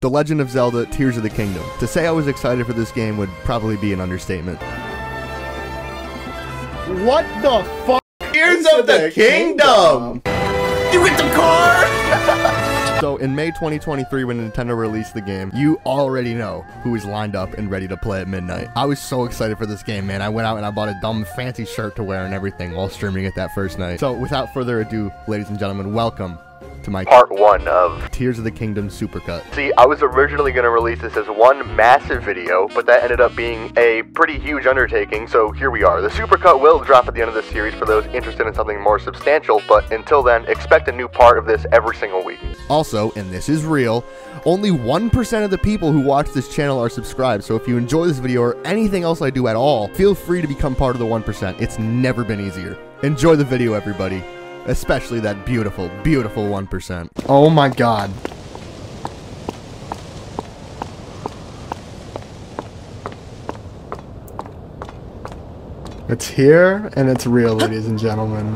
The Legend of Zelda, Tears of the Kingdom. To say I was excited for this game would probably be an understatement. What the fuck? Tears of the Kingdom! You hit the car! So in May 2023, when Nintendo released the game, you already know who is lined up and ready to play at midnight. I was so excited for this game, man. I went out and I bought a dumb fancy shirt to wear and everything while streaming it that first night. So without further ado, ladies and gentlemen, welcome to my part one of Tears of the Kingdom Supercut. See, I was originally going to release this as one massive video, but that ended up being a pretty huge undertaking, so here we are. The Supercut will drop at the end of the series for those interested in something more substantial, but until then, expect a new part of this every single week. Also, and this is real, only 1% of the people who watch this channel are subscribed, so if you enjoy this video or anything else I do at all, feel free to become part of the 1%. It's never been easier. Enjoy the video, everybody. Especially that beautiful, beautiful 1%. Oh my god. It's here, and it's real, ladies and gentlemen.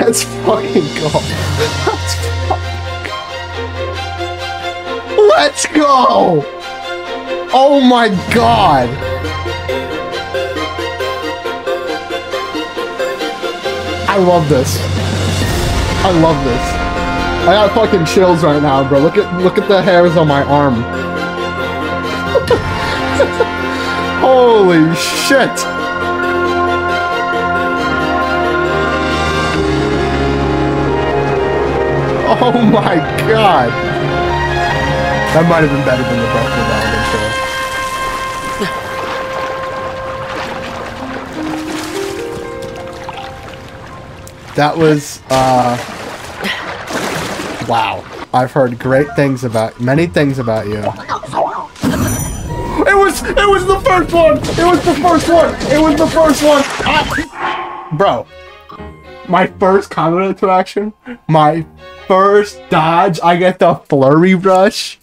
That's fucking cool. That's fucking cool. Let's go! Oh my god! I love this. I love this. I got fucking chills right now, bro. Look at the hairs on my arm. Holy shit! Oh my god! That might have been better than the Breath of the Wild intro. That was, wow. I've heard great things about- many things about you. It was the first one! It was the first one! Ah. Bro. My first combo interaction? My first dodge, I get the flurry rush?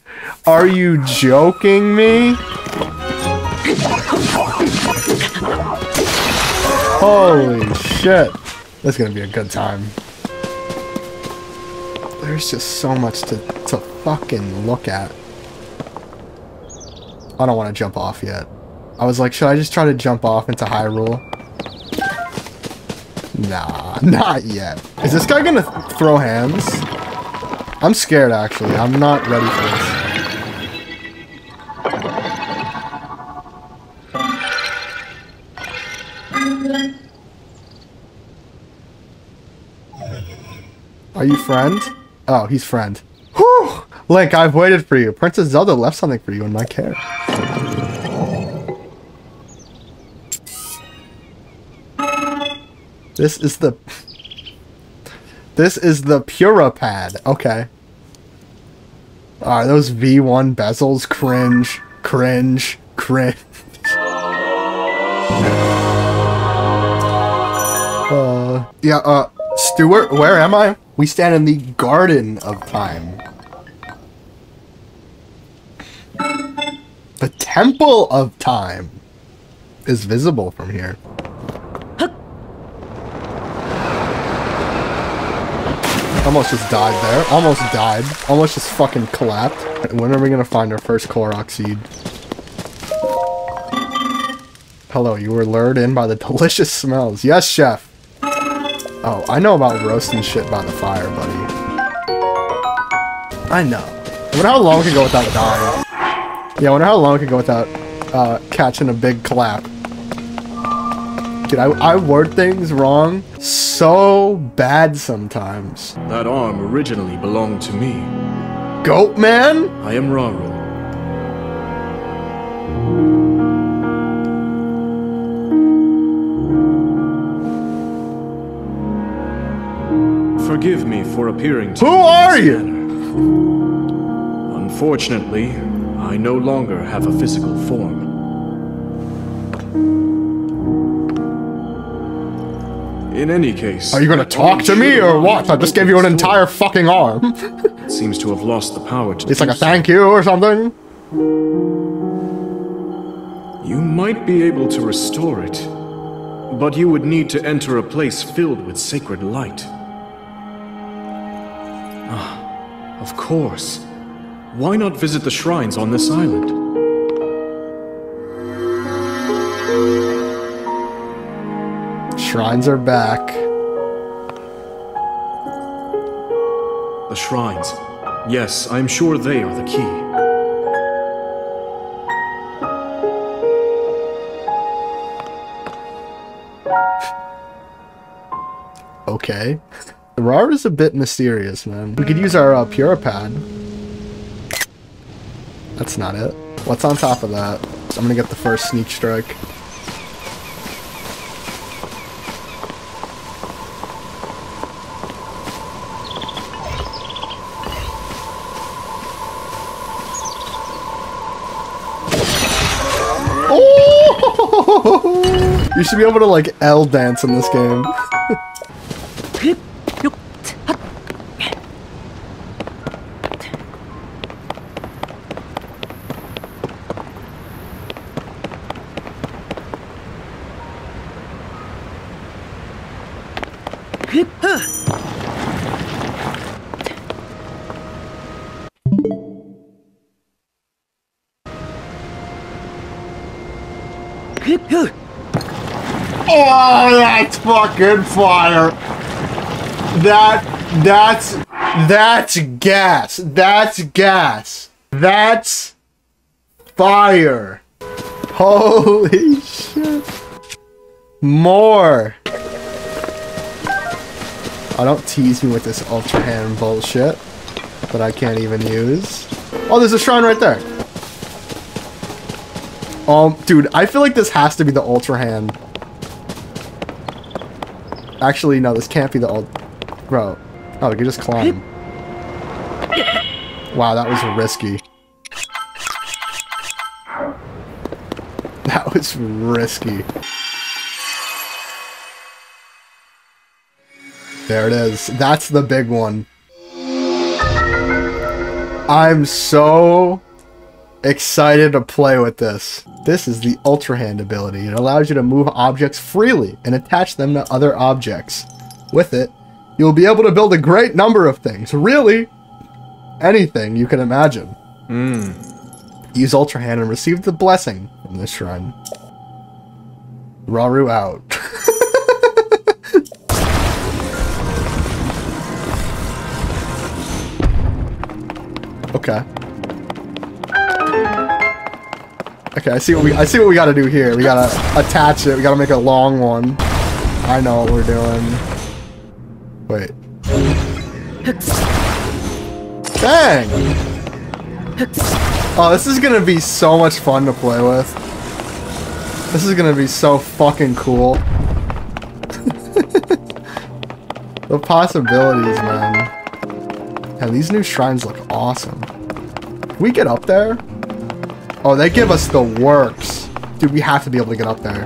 Are you joking me? Holy shit. That's gonna be a good time. There's just so much to fucking look at. I don't want to jump off yet. I was like, should I just try to jump off into Hyrule? Nah, not yet. Is this guy gonna throw hands? I'm scared, actually. I'm not ready for this. Are you friend? Oh, he's friend. Whew! Link, I've waited for you. Princess Zelda left something for you in my care. This is the Purah Pad. Okay. Are those V1 bezels? Cringe. Cringe. Cringe. Stuart, where am I? We stand in the Garden of Time. The Temple of Time is visible from here. Almost just died there. Almost died. Almost just fucking collapsed. When are we gonna find our first Korok seed? Hello, you were lured in by the delicious smells. Yes, chef! Oh, I know about roasting shit by the fire, buddy. I know. I wonder how long we could go without dying. Yeah, I wonder how long we could go without catching a big clap. Dude, I word things wrong so bad sometimes. That arm originally belonged to me. Goat man? I am Rauru. Forgive me for appearing to you. Who are you? Manner. Unfortunately, I no longer have a physical form. In any case... Are you gonna talk to me or what? I just gave you an entire fucking arm. It seems to have lost the power to... It's like a thank you or something? You might be able to restore it, but you would need to enter a place filled with sacred light. Ah, of course. Why not visit the shrines on this island? Shrines are back. The shrines. Yes, I'm sure they are the key. Okay. The Rauru is a bit mysterious, man. We could use our Purah Pad. That's not it. What's on top of that? So I'm gonna get the first sneak strike. Oh! You should be able to like L dance in this game. Oh, that's fucking fire. That's gas. That's gas. That's fire. Holy shit. More. Oh, don't tease me with this Ultra Hand bullshit that I can't even use. Oh, there's a shrine right there. Dude, I feel like this has to be the Ultra Hand. Actually, no, this can't be the old... Bro. Oh, we can just climb. Wow, that was risky. That was risky. There it is. That's the big one. I'm so excited to play with this. This is the Ultra Hand ability. It allows you to move objects freely and attach them to other objects. With it, you'll be able to build a great number of things. Really, anything you can imagine. Use Ultra Hand and receive the blessing from this shrine. Rauru out. Okay. Okay, I see what we gotta do here. We gotta attach it. We gotta make a long one. I know what we're doing. Wait. Bang! Oh, this is gonna be so much fun to play with. This is gonna be so fucking cool. The possibilities, man. And these new shrines look awesome. Can we get up there? Oh, they give us the works. Dude, we have to be able to get up there.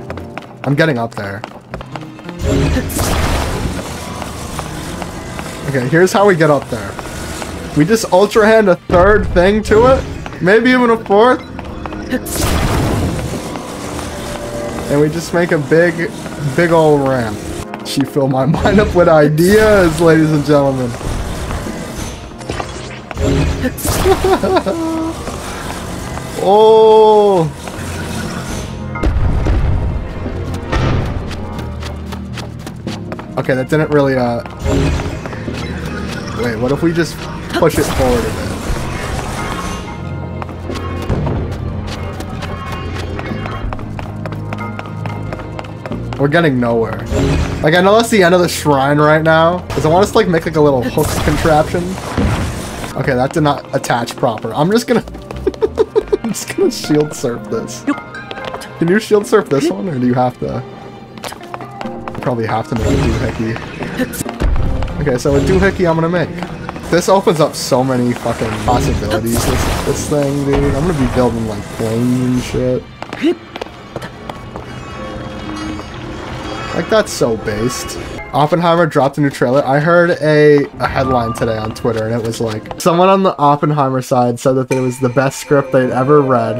I'm getting up there. Okay, here's how we get up there. We just Ultra Hand a third thing to it. Maybe even a fourth. And we just make a big old ramp. She filled my mind up with ideas, ladies and gentlemen. Oh! Okay, that didn't really, Wait, what if we just push it forward a bit? We're getting nowhere. Like, I know that's the end of the shrine right now, because I want us to, like, make, like, a little hook contraption. Okay, that did not attach proper. I'm just gonna shield surf this. Can you shield surf this one, or do you have to? You probably have to make a doohickey. Okay, so a doohickey I'm gonna make. This opens up so many fucking possibilities, this thing, dude. I'm gonna be building, like, planes and shit. Like, that's so based. Oppenheimer dropped a new trailer. I heard a headline today on Twitter, and it was like, someone on the Oppenheimer side said that it was the best script they'd ever read,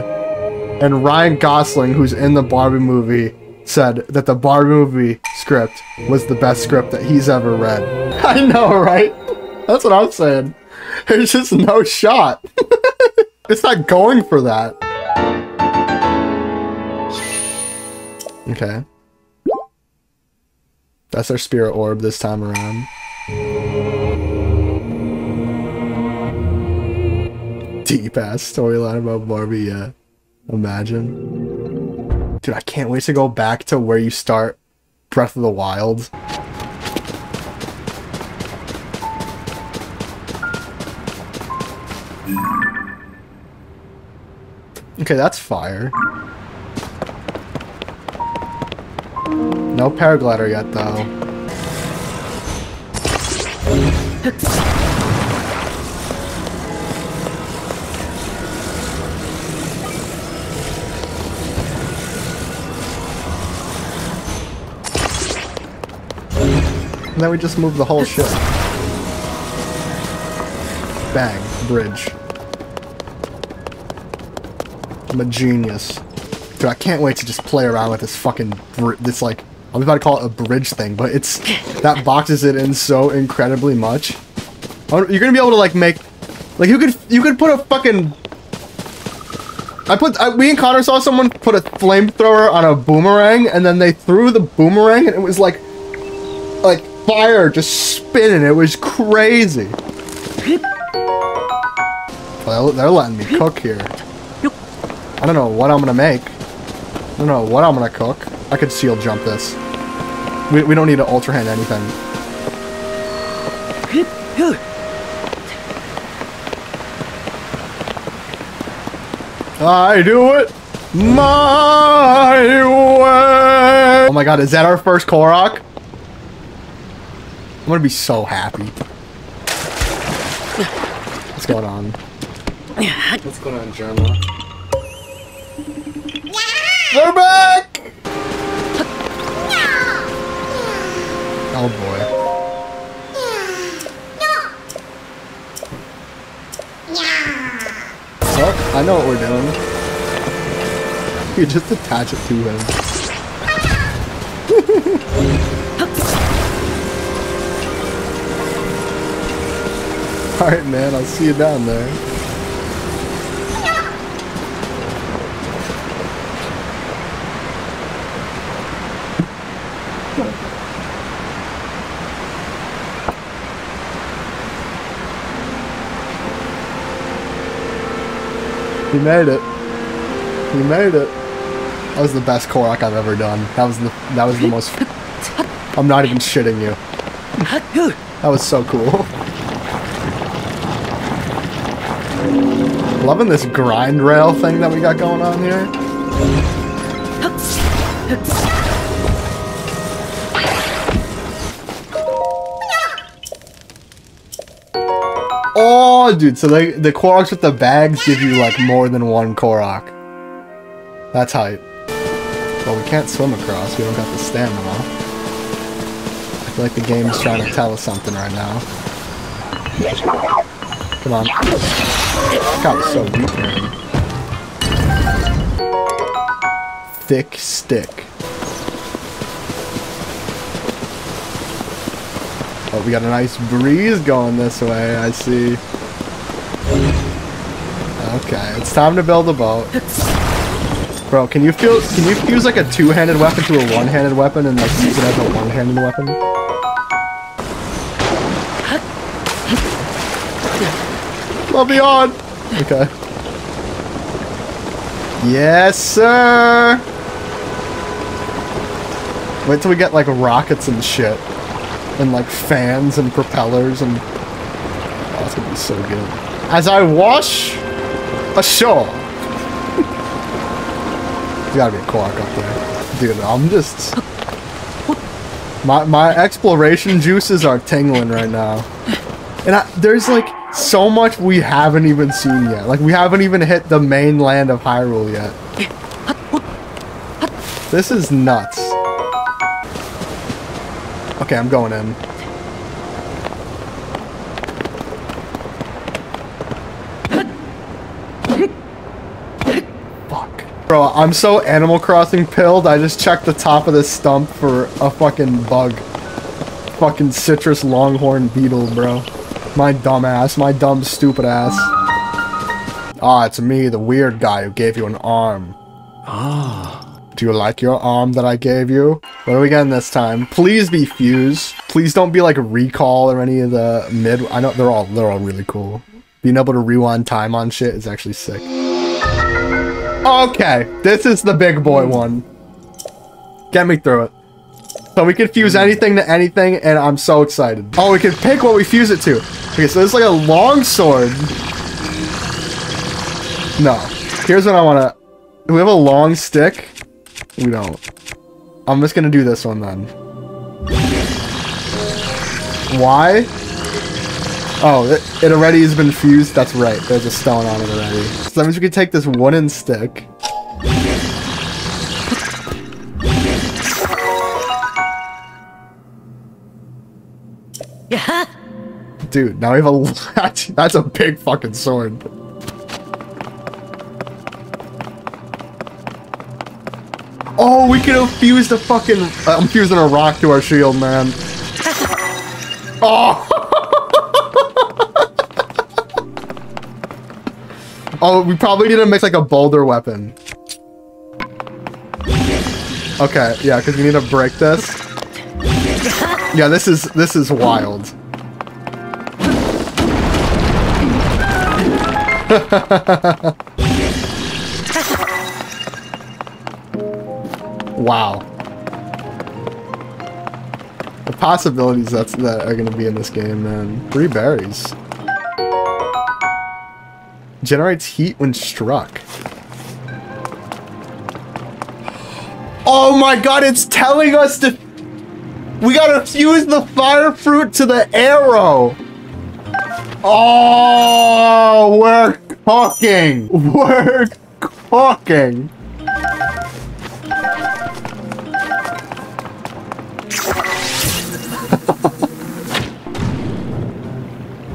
and Ryan Gosling, who's in the Barbie movie, said that the Barbie movie script was the best script that he's ever read. I know, right? That's what I'm saying. There's just no shot. It's not going for that. Okay. That's our spirit orb this time around. Deep-ass storyline about Barbie, yeah. Imagine. Dude, I can't wait to go back to where you start Breath of the Wild. Okay, that's fire. No paraglider yet, though. And then we just move the whole ship. Bang. Bridge. I'm a genius. Dude, I can't wait to just play around with this fucking... this, like... I was about to call it a bridge thing, but it's... that boxes it in so incredibly much. You're gonna be able to, like, make... Like, you could put a fucking... we and Connor saw someone put a flamethrower on a boomerang, and then they threw the boomerang, and it was like... Like, fire just spinning. It was crazy. Well, they're letting me cook here. I don't know what I'm gonna make. I don't know what I'm gonna cook. I could seal jump this. We don't need to ultra hand anything. I do it my way. Oh my god, is that our first Korok? I'm gonna be so happy. What's going on? What's going on, Germa? We're back! Oh boy. Look, I know what we're doing. You just attach it to him. Alright man, I'll see you down there. He made it. He made it. That was the best Korok I've ever done. That was the most... I'm not even shitting you. That was so cool. Loving this grind rail thing that we got going on here. Oh, dude, so the Koroks with the bags give you, like, more than one Korok. That's hype. Well, we can't swim across. We don't got the stamina. I feel like the game is trying to tell us something right now. Come on. God, it's so weak, man. Thick stick. Oh, we got a nice breeze going this way, I see. Okay, it's time to build a boat. Bro, can you fuse like a two-handed weapon to a one-handed weapon and like use it as a one-handed weapon? I'll be on! Okay. Yes, sir! Wait till we get like rockets and shit. And like fans and propellers and... Oh, that's gonna be so good. As I wash ashore. There's gotta be a Korok up there. Dude, I'm just... My exploration juices are tingling right now. And there's like so much we haven't even seen yet. Like we haven't even hit the mainland of Hyrule yet. This is nuts. Okay, I'm going in. Fuck. Bro, I'm so Animal Crossing pilled, I just checked the top of this stump for a fucking bug. Fucking citrus longhorn beetle, bro. My dumb ass. My dumb, stupid ass. Ah, it's me, the weird guy who gave you an arm. Ah. Do you like your arm that I gave you? What are we getting this time? Please be Fuse. Please don't be like Recall or any of the mid... I know, they're all really cool. Being able to rewind time on shit is actually sick. Okay, this is the big boy one. Get me through it. So we can fuse anything to anything, and I'm so excited. Oh, we can pick what we fuse it to. Okay, so this is like a long sword. No. Here's what I wanna... Do we have a long stick? We don't. I'm just gonna do this one then. Why? Oh, it already has been fused. That's right. There's a stone on it already. So that means we can take this wooden stick. Yeah. Dude, now we have a... That's a big fucking sword. Oh, we can fuse the fucking... I'm fusing a rock to our shield, man. Oh! Oh, we probably need to make like a boulder weapon. Okay, yeah, because we need to break this. Yeah, this is wild. Wow. The possibilities that are going to be in this game, man. 3 berries. Generates heat when struck. Oh my god, it's telling us to... We gotta fuse the fire fruit to the arrow. Oh, we're cooking. We're cooking.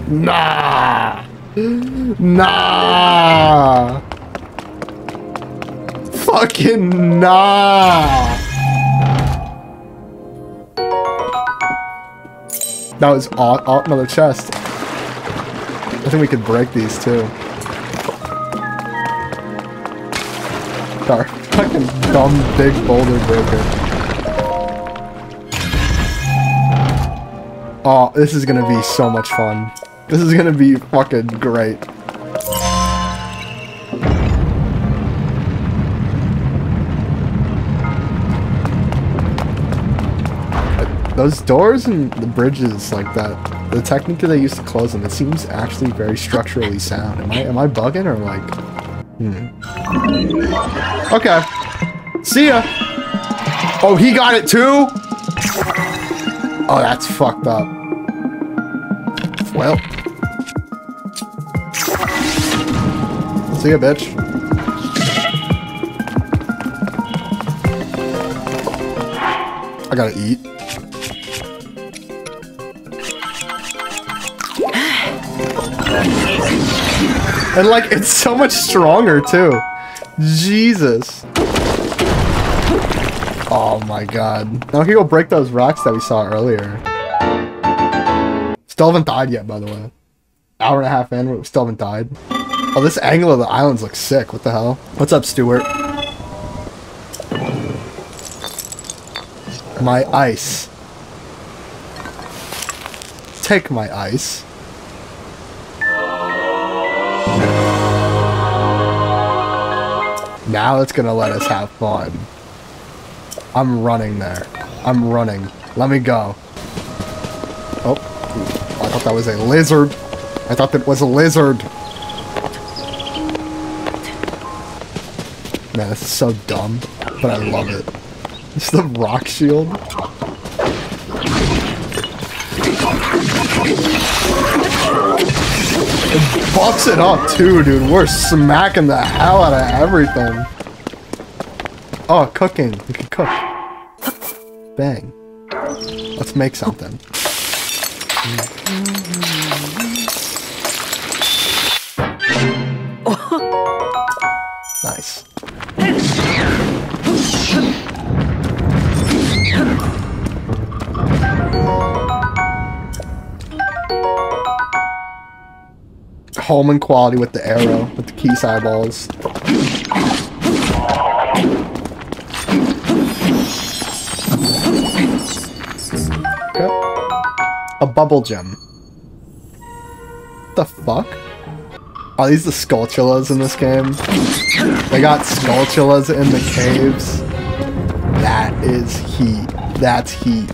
Nah. Nah. Fucking nah. That was odd. Another chest. I think we could break these too. Our fucking dumb big boulder breaker. Oh, this is gonna be so much fun. This is gonna be fucking great. Those doors and the bridges like that, the technique that they used to close them, it seems actually very structurally sound. Am I bugging or like... Hmm. Okay. See ya! Oh, he got it too?! Oh, that's fucked up. Well. See ya, bitch. I gotta eat. And like, it's so much stronger too. Jesus. Oh my god. Now we can go break those rocks that we saw earlier. Still haven't died yet, by the way. Hour and a half in, we still haven't died. Oh, this angle of the islands looks sick. What the hell? What's up, Stuart? My ice. Take my ice. Now it's gonna let us have fun. I'm running there. I'm running. Let me go. Oh, I thought that was a lizard. I thought that was a lizard. Man, this is so dumb, but I love it. It's the rock shield. It buffs it up too, dude. We're smacking the hell out of everything. Oh, cooking. We can cook. Bang. Let's make something. Nice. Holman quality with the arrow, with the keys eyeballs. Okay. A bubble gem. The fuck? Are these the Skulltulas in this game? They got Skulltulas in the caves. That is heat. That's heat.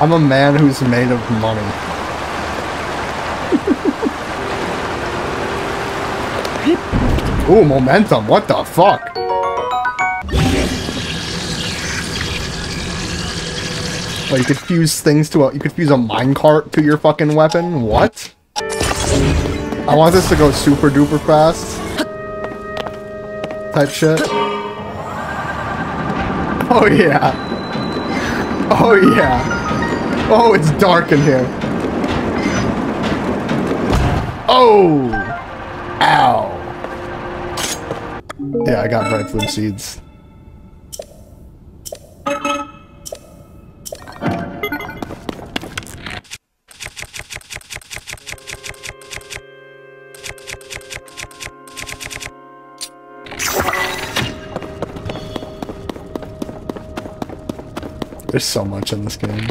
I'm a man who's made of money. Ooh, momentum. What the fuck? Well, you could fuse things to a... You could fuse a minecart to your fucking weapon? What? I want this to go super duper fast. Type shit. Oh, yeah. Oh, yeah. Oh, it's dark in here. Oh! Ow. Yeah, I got bright blue seeds. There's so much in this game.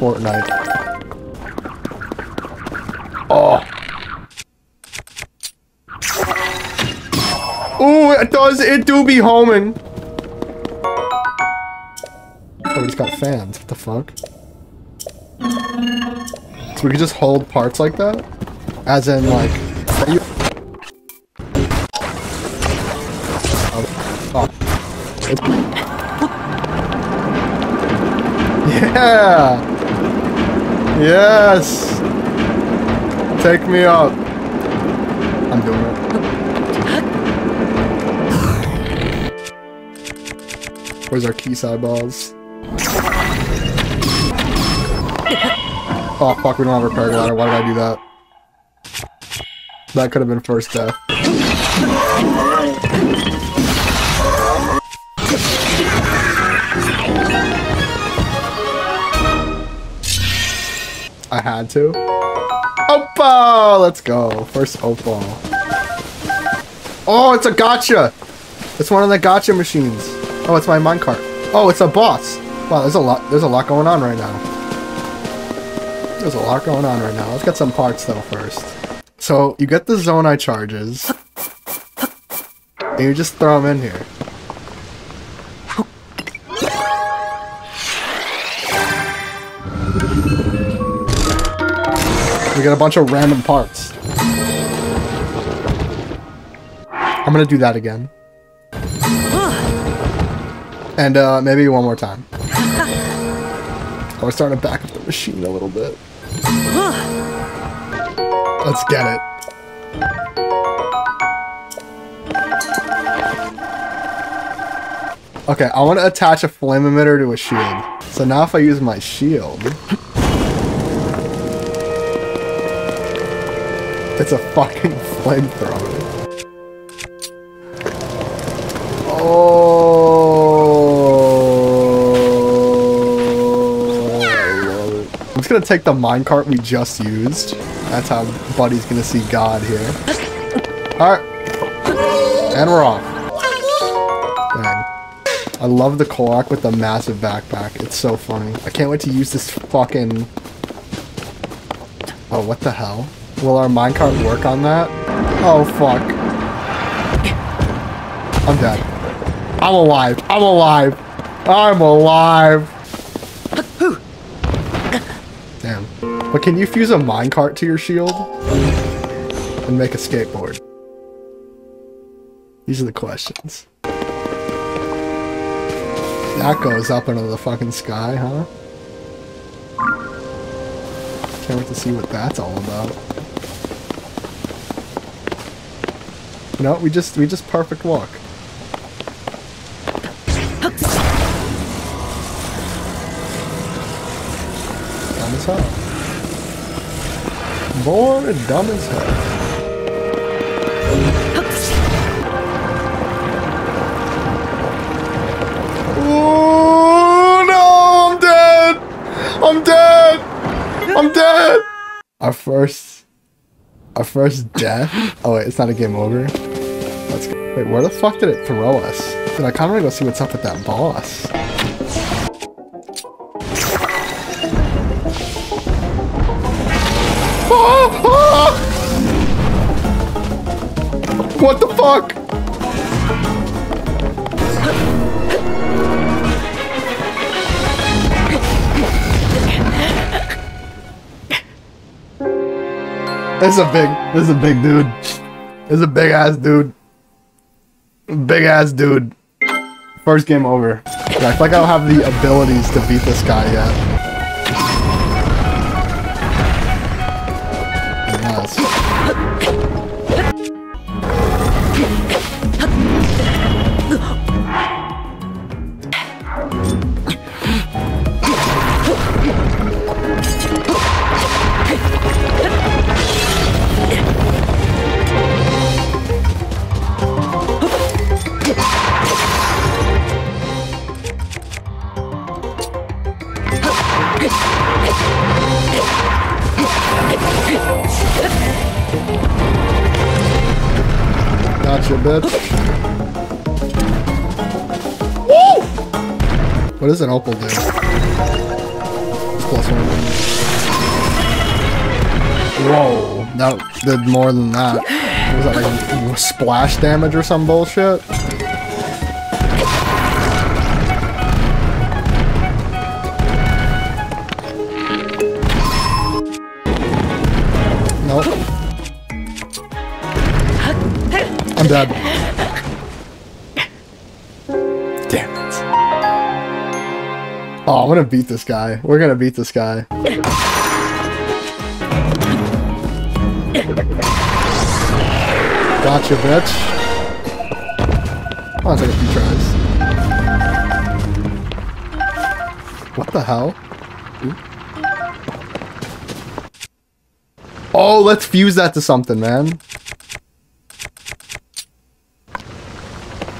Fortnite. Oh! Ooh, it does! It do be homing! Oh, he's got fans. What the fuck? So we can just hold parts like that? As in, like... Oh. Yeah! Yes! Take me up. I'm doing it. Where's our keys eyeballs? Oh fuck, we don't have a paraglider. Why did I do that? That could have been first death. I had to. Opal! Let's go. First opal. Oh, it's a gacha! It's one of the gacha machines. Oh, it's my minecart. Oh, it's a boss. Wow, there's a lot going on right now. There's a lot going on right now. Let's get some parts though first. So you get the Zonai charges. And you just throw them in here. We got a bunch of random parts. I'm gonna do that again. And maybe one more time. Oh, we're starting to back up the machine a little bit. Let's get it. Okay, I want to attach a flame emitter to a shield. So now if I use my shield... It's a fucking flamethrower. Oh! I love it. I'm just gonna take the minecart we just used. That's how Buddy's gonna see God here. Alright. And we're off. Dang. I love the Korok with the massive backpack. It's so funny. I can't wait to use this fucking... Oh, what the hell? Will our minecart work on that? Oh, fuck. I'm dead. I'm alive. I'm alive. I'm alive. Damn. But can you fuse a minecart to your shield? And make a skateboard? These are the questions. That goes up into the fucking sky, huh? Can't wait to see what that's all about. No, we just perfect walk. Dumb as hell. More dumb as hell. Ooh, no, I'm dead! I'm dead! I'm dead! Our first death? Oh wait, it's not a game over. Let's go. Wait, where the fuck did it throw us? Dude, I kinda wanna go see what's up with that boss. Ah, ah! What the fuck? This is a big dude. This is a big ass dude. Big ass dude. First game over. Yeah, I feel like I don't have the abilities to beat this guy yet. Yes. Gotcha, bitch. Woo! What does an opal do? +1. Whoa, that did more than that. Was that like splash damage or some bullshit? I'm dead. Damn it. Oh, I'm gonna beat this guy. We're gonna beat this guy. Gotcha, bitch. I'll take a few tries. What the hell? Ooh. Oh, let's fuse that to something, man.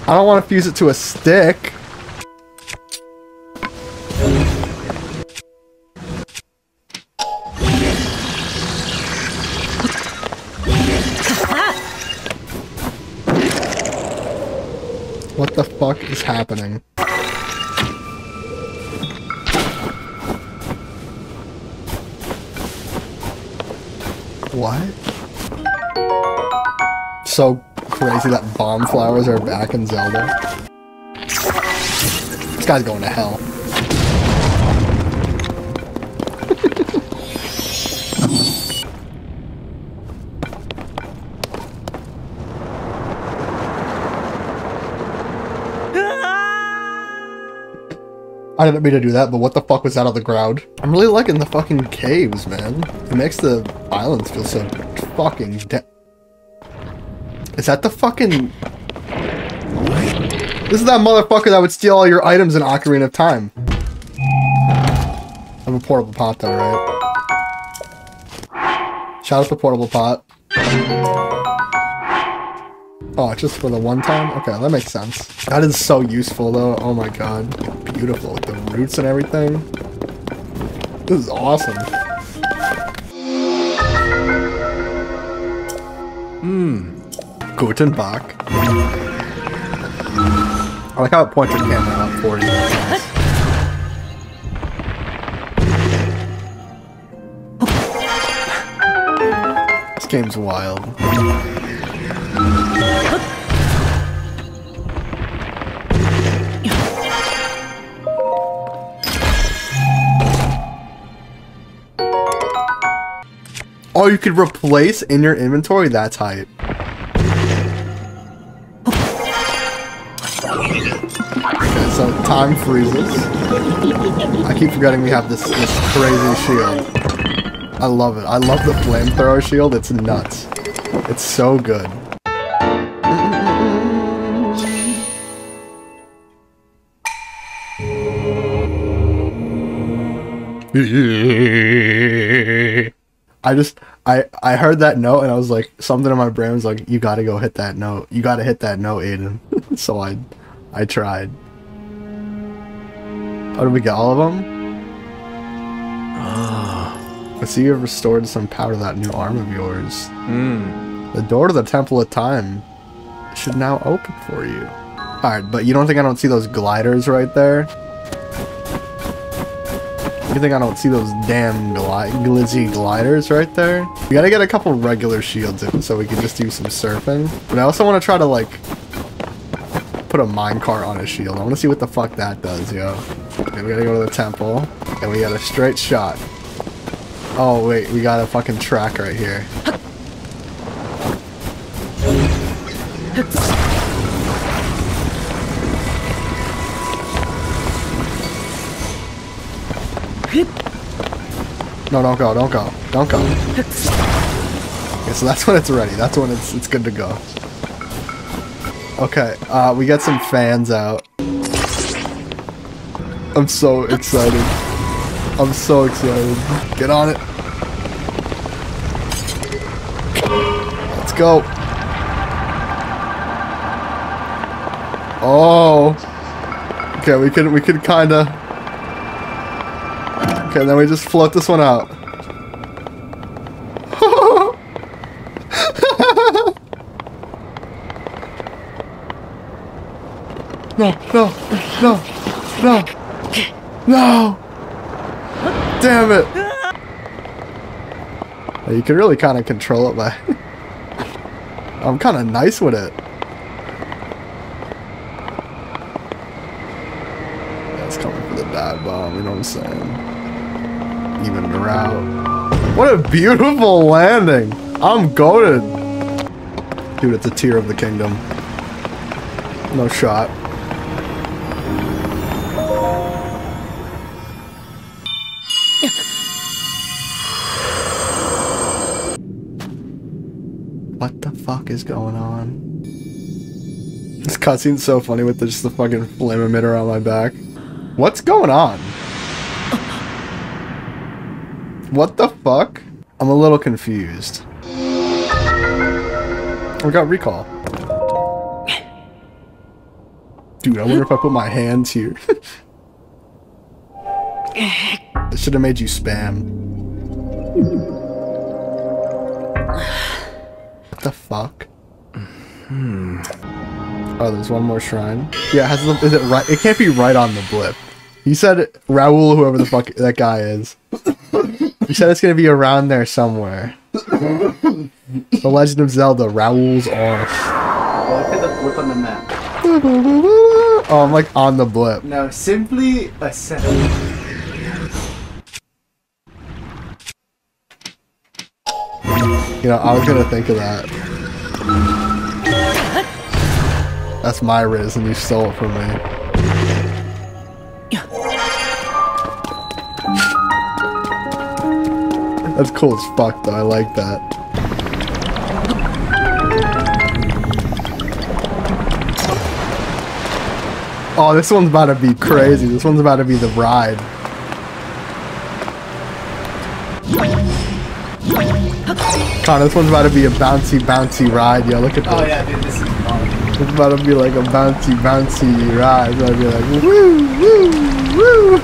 I don't want to fuse it to a stick. What the fuck is happening? What? So crazy that bomb flowers are back in Zelda. This guy's going to hell. I didn't mean to do that, but what the fuck was that on the ground? I'm really liking the fucking caves, man. It makes the islands feel so fucking dead. Is that the fucking... This is that motherfucker that would steal all your items in Ocarina of Time. I have a portable pot though, right? Shout out to portable pot. Oh, just for the one time? Okay, that makes sense. That is so useful though. Oh my god. Beautiful with the roots and everything. This is awesome. Hmm. Guten Bach. I like how it points your camera out for you. This game's wild. Oh, you could replace in your inventory? That's hype. so time freezes. I keep forgetting we have this crazy shield. I love it. I love the flamethrower shield. It's nuts. It's so good. I heard that note and I was like, something in my brain was like, you gotta go hit that note. You gotta hit that note, Aiden. So I tried. Oh, did we get all of them? I see you've restored some power to that new arm of yours. The door to the Temple of Time should now open for you. Alright, but you don't think I don't see those gliders right there? You think I don't see those damn glizzy gliders right there? We gotta get a couple regular shields in so we can just do some surfing. But I also want to try to, like, put a minecart on a shield. I want to see what the fuck that does, yo. Okay, we gotta go to the temple. And we got a straight shot. Oh, wait, we got a fucking track right here. No, don't go, don't go, don't go. Okay, so that's when it's ready. That's when it's good to go. Okay, we got some fans out. I'm so excited. I'm so excited. Get on it. Let's go. Oh. Okay, we could kinda... Okay, then we just float this one out. No, no, no, no, no! Damn it! You can really kind of control it by... I'm kind of nice with it. That's coming for the dive bomb, you know what I'm saying? Even route. What a beautiful landing! I'm goated! Dude, it's a Tear of the Kingdom. No shot. What the fuck is going on? This cutscene's so funny with just the fucking flame emitter on my back. What's going on? What the fuck? I'm a little confused. We got recall. Dude, I wonder if I put my hands here. It should have made you spam. What the fuck? Oh, there's one more shrine. Yeah, is it right? It can't be right on the blip. He said Raul, whoever the fuck that guy is. You said it's going to be around there somewhere. The Legend of Zelda, Raoul's Arch. Look at the blip on the map. Oh, I'm like on the blip. No, simply ascend. You know, I was going to think of that. That's my riz and you stole it from me. That's cool as fuck, though. I like that. Oh, this one's about to be crazy. This one's about to be the ride. Connor, this one's about to be a bouncy, bouncy ride. Yo, look at this. Oh, yeah, dude, this is fun. It's about to be like a bouncy, bouncy ride. It's about to be like, woo, woo, woo.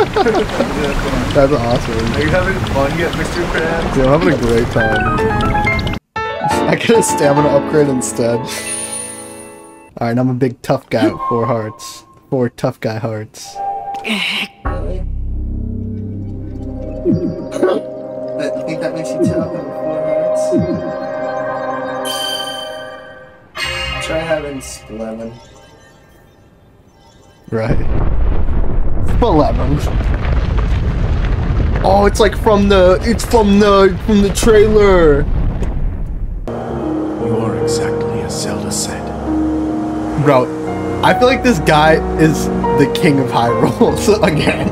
That's awesome. Are you having fun yet, Mr. Krabs? Yeah, I'm having a great time. I get a stamina upgrade instead. Alright, I'm a big tough guy with 4 hearts. 4 tough guy hearts. You think that makes you tough with 4 hearts? Try having 11. Right. 11. Oh, it's like from the trailer. You are exactly as Zelda said. Bro, I feel like this guy is the king of Hyrule again.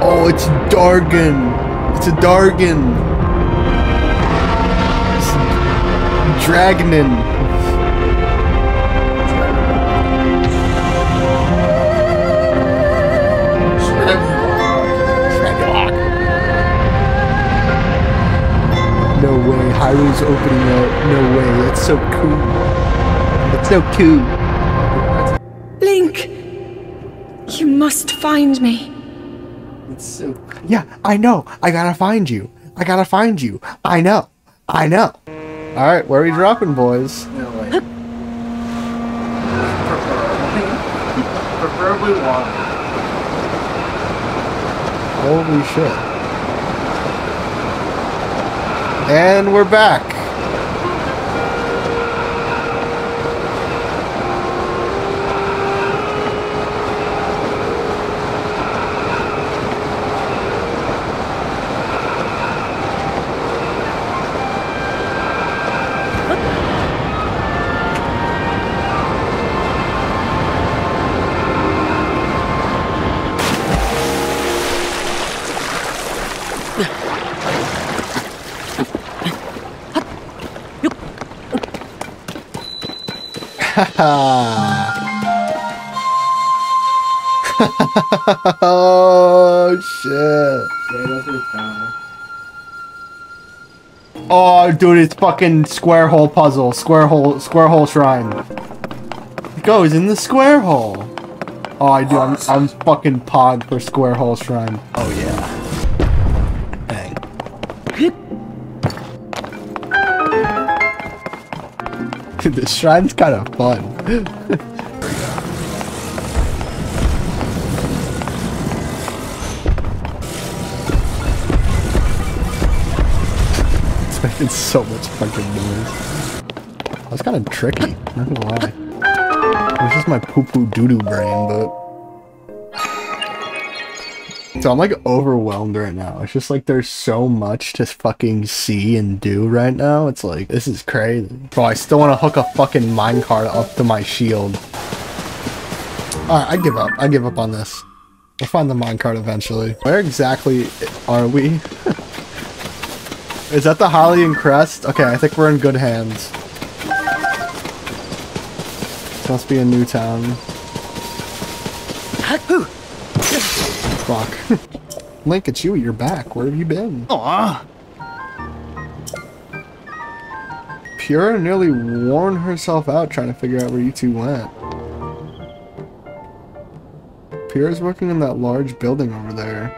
Oh, it's Dargon. It's a Dargon. It's a Dragnin. No way, Hyrule's opening up. No way, that's so cool. That's so cool. Link, you must find me. It's so cool. Yeah, I know. I gotta find you. I gotta find you. I know. I know. All right, where are we dropping, boys? No way. Preferably water. Holy shit. And we're back. Oh shit! Oh, dude, it's fucking square hole puzzle. Square hole shrine. It goes in the square hole. Oh, I do. I'm fucking pog for square hole shrine. Oh yeah. Dang. This shrine's kind of fun. It's making so much fucking noise. That was kind of tricky, not gonna lie. It was just my poo-poo doo-doo brain, but... So I'm like overwhelmed right now. It's just like there's so much to fucking see and do right now. It's like, this is crazy. Bro, I still want to hook a fucking minecart up to my shield. Alright, I give up. I give up on this. I'll find the minecart eventually. Where exactly are we? Is that the Hylian Crest? Okay, I think we're in good hands. This must be a new town. Fuck. Link, it's you at your back. Where have you been? Aww. Purah nearly worn herself out trying to figure out where you two went. Purah's working in that large building over there.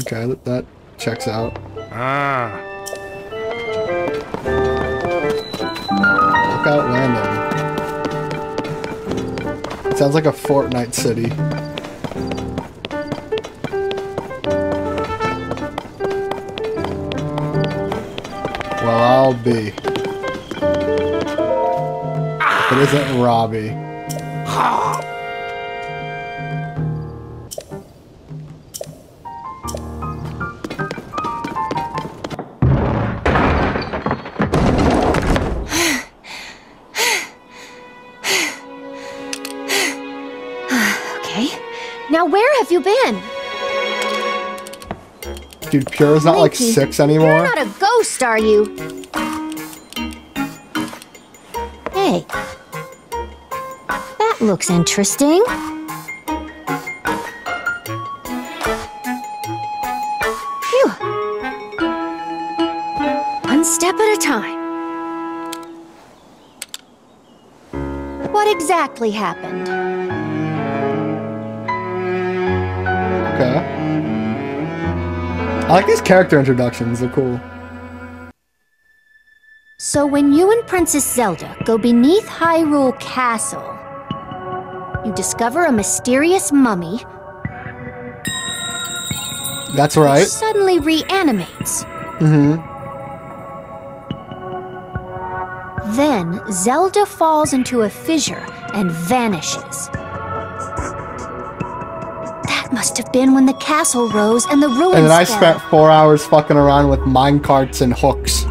Okay, that checks out. Ah. Look out landing. It sounds like a Fortnite city. I'll be. It isn't Robbie. Okay. Now, where have you been? Dude, Purah's not like six anymore. You're not a ghost, are you? Hey. That looks interesting. Phew. One step at a time. What exactly happened? Okay. I like these character introductions, they're cool. So when you and Princess Zelda go beneath Hyrule Castle, you discover a mysterious mummy. That's right. Suddenly reanimates. Mm-hmm. Then Zelda falls into a fissure and vanishes. Must have been when the castle rose and the ruins fell. And then I spent 4 hours fucking around with minecarts and hooks.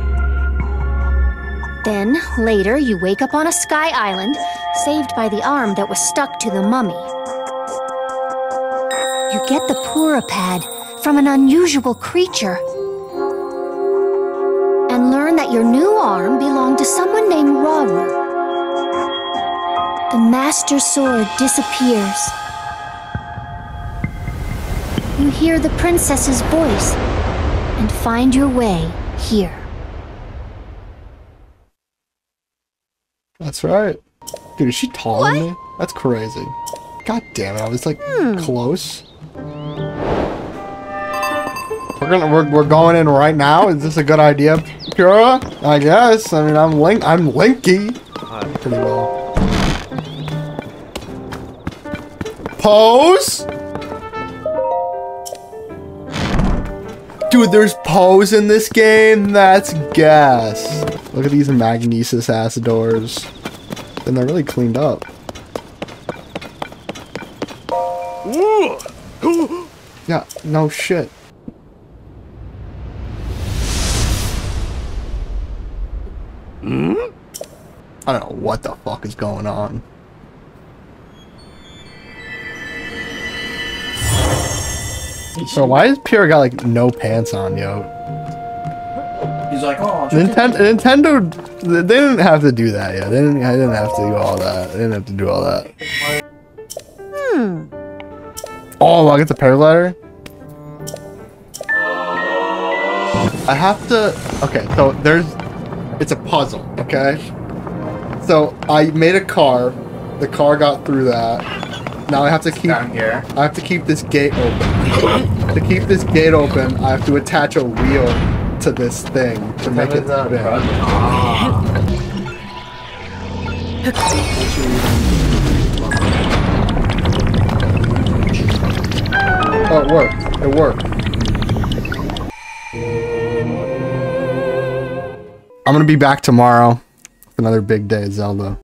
Then, later, you wake up on a sky island, saved by the arm that was stuck to the mummy. You get the Purah Pad from an unusual creature. And learn that your new arm belonged to someone named Rauru. The Master Sword disappears. You hear the princess's voice and find your way here. That's right. Dude, is she taller than me? That's crazy. God damn it, I was like close. We're going in right now. Is this a good idea, Purah? I guess. I mean, I'm Linky. Pretty well. Pose? Dude, there's pose in this game? That's gas. Look at these magnesis ass doors. And they're really cleaned up. Yeah, no shit. I don't know what the fuck is going on. So why is Purah got like no pants on, yo? He's like, oh, Nintendo. They didn't have to do that, yo. I didn't have to do all that. Oh, I get the paraglider. I have to. Okay, so there's. It's a puzzle. Okay. So I made a car. The car got through that. Now I have to keep. Down here. I have to keep this gate open. To keep this gate open, I have to attach a wheel to this thing to make it spin. Oh, it worked! It worked. I'm gonna be back tomorrow. Another big day at Zelda.